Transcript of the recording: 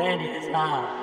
when is now.